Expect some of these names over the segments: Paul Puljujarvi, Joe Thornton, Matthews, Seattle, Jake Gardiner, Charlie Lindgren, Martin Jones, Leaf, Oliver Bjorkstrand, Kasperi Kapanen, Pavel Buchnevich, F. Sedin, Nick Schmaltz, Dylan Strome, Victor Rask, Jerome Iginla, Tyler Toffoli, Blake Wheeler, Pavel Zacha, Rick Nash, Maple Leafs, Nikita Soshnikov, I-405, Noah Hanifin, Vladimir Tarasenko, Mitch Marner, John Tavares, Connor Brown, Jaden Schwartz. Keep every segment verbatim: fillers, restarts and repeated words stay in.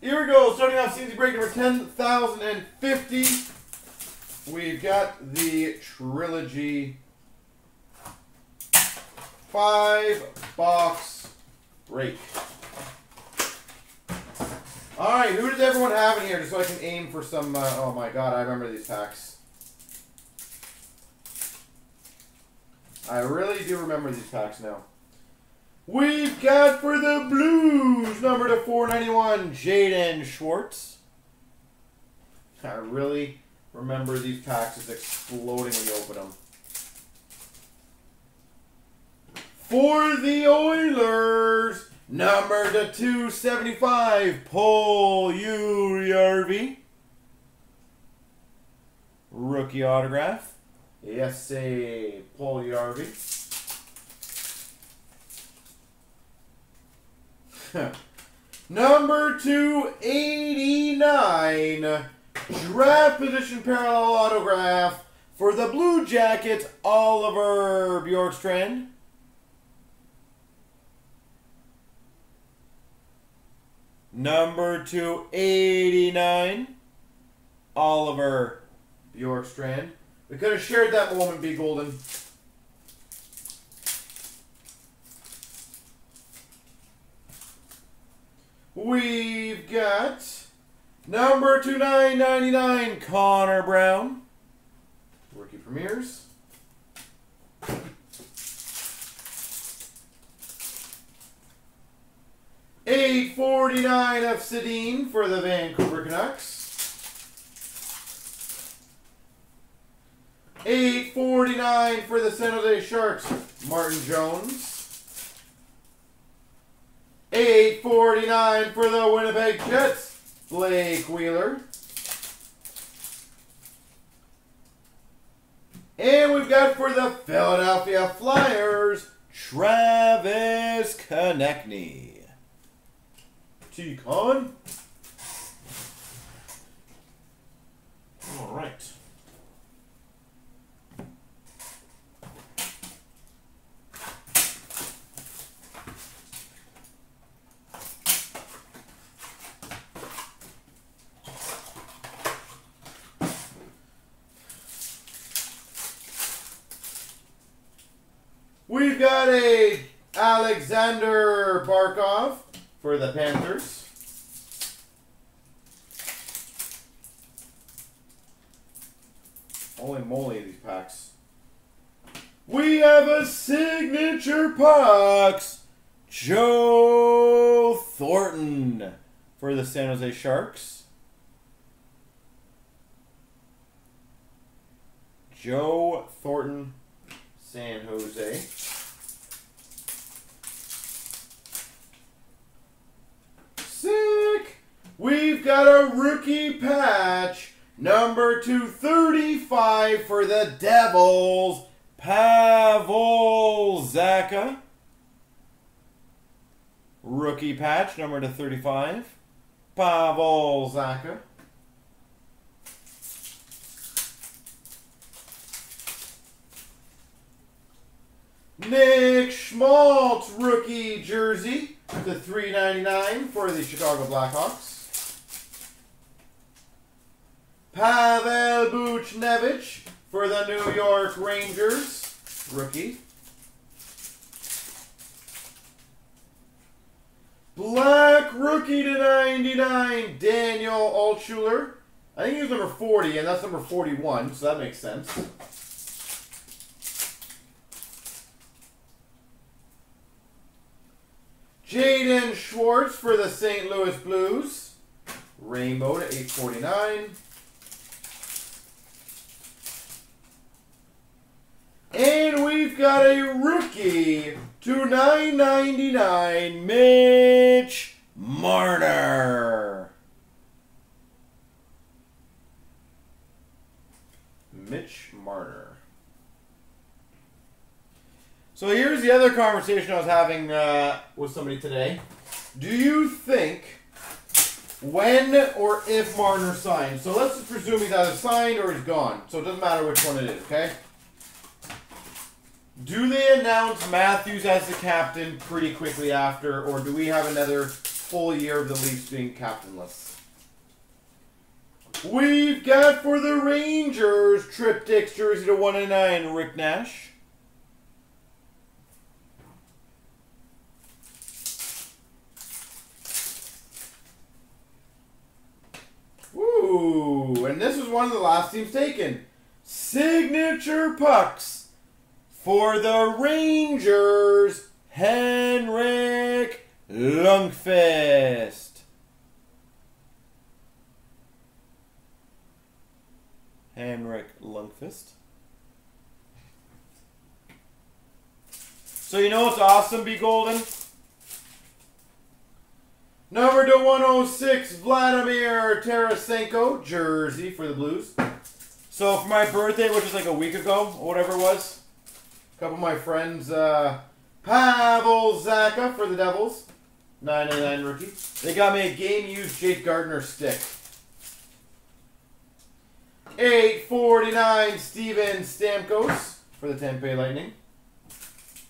Here we go, starting off season break number ten thousand fifty. We've got the Trilogy five-box break. All right, who does everyone have in here? Just so I can aim for some, uh, oh my God, I remember these packs. I really do remember these packs now. We've got for the Blues, number to four ninety-one, Jaden Schwartz. I really remember these packs as exploding when you open them. For the Oilers, number to two seventy-five, Paul Puljujarvi. Rookie autograph. Yes, say Paul Puljujarvi. Number two eighty-nine, draft position parallel autograph for the Blue Jackets, Oliver Bjorkstrand. Number two eighty-nine, Oliver Bjorkstrand. We could have shared that moment, B. Golden. We've got number to nine ninety-nine, Connor Brown. Rookie premieres. eight forty-nine, F. Sedin for the Vancouver Canucks. eight forty-nine for the San Jose Sharks, Martin Jones. eight forty-nine for the Winnipeg Jets, Blake Wheeler. And we've got for the Philadelphia Flyers, Travis Konechny. T-Con. All right. We've got a Alexander Barkov for the Panthers. Holy moly, these packs. We have a signature pucks, Joe Thornton for the San Jose Sharks. Joe Thornton, San Jose. Sick! We've got a rookie patch, number two thirty-five for the Devils, Pavel Zacha. Rookie patch, number two thirty-five, Pavel Zacha. Nick Schmaltz rookie jersey to three ninety-nine for the Chicago Blackhawks. Pavel Buchnevich for the New York Rangers, rookie. Black rookie to ninety-nine, Daniel Altshuller. I think he was number forty, and that's number forty-one, so that makes sense. Jaden Schwartz for the Saint Louis Blues. Rainbow to eight forty-nine. And we've got a rookie to nine ninety-nine, Mitch Marner. Mitch Marner. So here's the other conversation I was having uh, with somebody today. Do you think when or if Marner signed? So let's just presume he's either signed or he's gone. So it doesn't matter which one it is, okay? Do they announce Matthews as the captain pretty quickly after, or do we have another full year of the Leafs being captainless. We've got for the Rangers, Triptychs, jersey to one ninety-nine, Rick Nash. Ooh, and this is one of the last teams taken. Signature pucks for the Rangers, Henrik Lundqvist. Henrik Lundqvist. So you know what's awesome, B. Golden? Number to one oh six, Vladimir Tarasenko, jersey for the Blues. So for my birthday, which was like a week ago, or whatever it was, a couple of my friends, uh, Pavel Zacha for the Devils, nine ninety-nine rookie. They got me a game-used Jake Gardiner stick. eight forty-nine, Stephen Stamkos for the Tampa Lightning.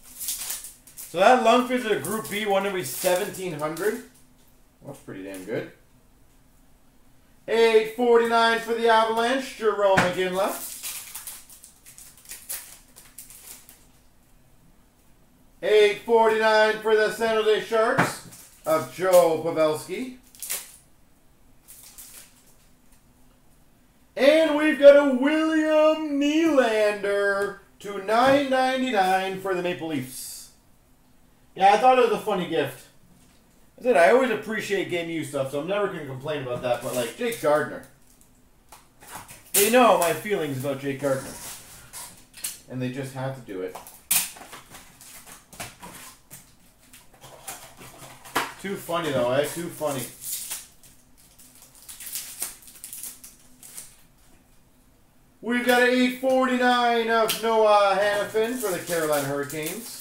So that Lundqvist is a Group B, one every seventeen hundred. That's pretty damn good. eight forty-nine for the Avalanche, Jerome Iginla. eight forty-nine for the San Jose Sharks of Joe Pavelski. And we've got a William Nylander to nine ninety-nine for the Maple Leafs. Yeah, I thought it was a funny gift. I said I always appreciate game use stuff, so I'm never going to complain about that. But like Jake Gardiner, they know my feelings about Jake Gardiner, and they just have to do it. Too funny though, eh? Too funny. We've got an eight forty-nine of Noah Hanifin for the Carolina Hurricanes.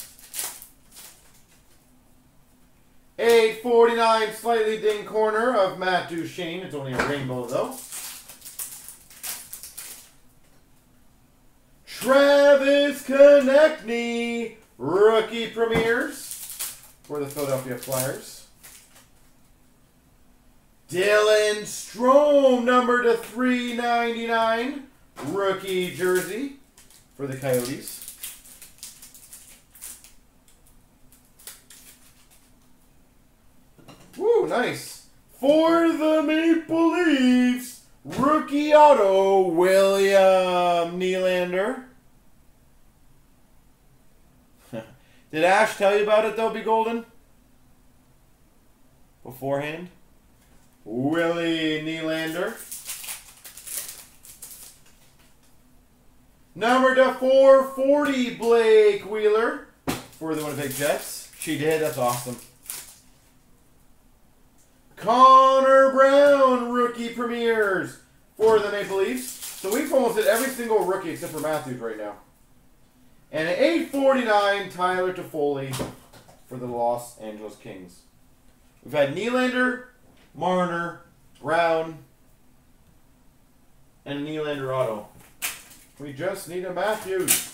eight forty-nine slightly ding corner of Matt Duchene. It's only a rainbow though. Travis Konechny, rookie premieres for the Philadelphia Flyers. Dylan Strome, number to three ninety-nine. Rookie jersey for the Coyotes. Woo, nice. For the Maple Leafs, rookie auto, William Nylander. Did Ash tell you about it, though, B. Golden? Beforehand? Willie Nylander. Number to four forty, Blake Wheeler for the Winnipeg Jets. She did. That's awesome. Connor Brown, rookie premieres for the Maple Leafs. So we've almost hit every single rookie except for Matthews right now. And an eight forty-nine, Tyler Toffoli for the Los Angeles Kings. We've had Nylander, Marner, Brown, and Nylander auto. We just need a Matthews.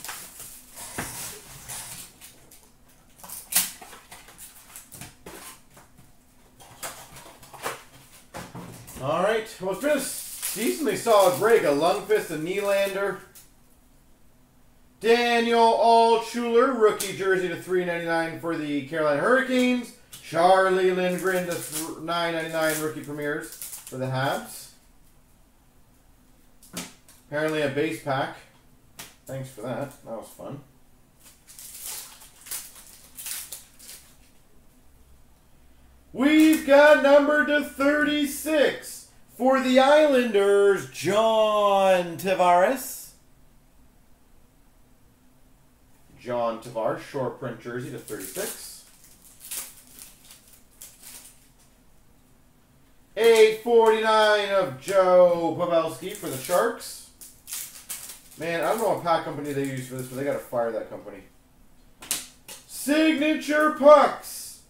All right. Well, it's been a decently solid break. A Lundqvist, a Nylander. Daniel Altshuller, rookie jersey to three ninety-nine for the Carolina Hurricanes. Charlie Lindgren to nine ninety-nine rookie premieres for the Habs. Apparently a base pack. Thanks for that. That was fun. We've got number to thirty-six for the Islanders, John Tavares. John Tavares, short print jersey to thirty-six. eight forty-nine of Joe Pavelski for the Sharks. Man, I don't know what pack company they use for this, but they gotta fire that company. Signature pucks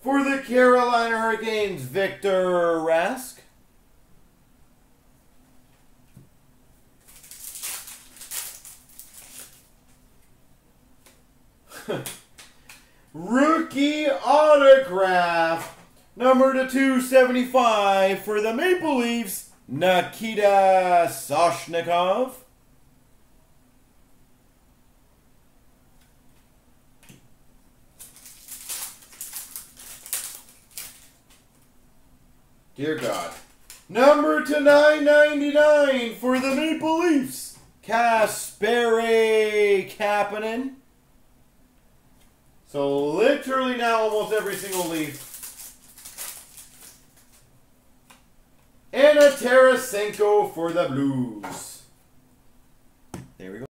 for the Carolina Hurricanes, Victor Rask. Rookie autograph, Number to two seventy-five for the Maple Leafs, Nikita Soshnikov. Dear God. Number to nine ninety-nine for the Maple Leafs, Kasperi Kapanen. So literally now almost every single Leaf. And a Tarasenko for the Blues. There we go.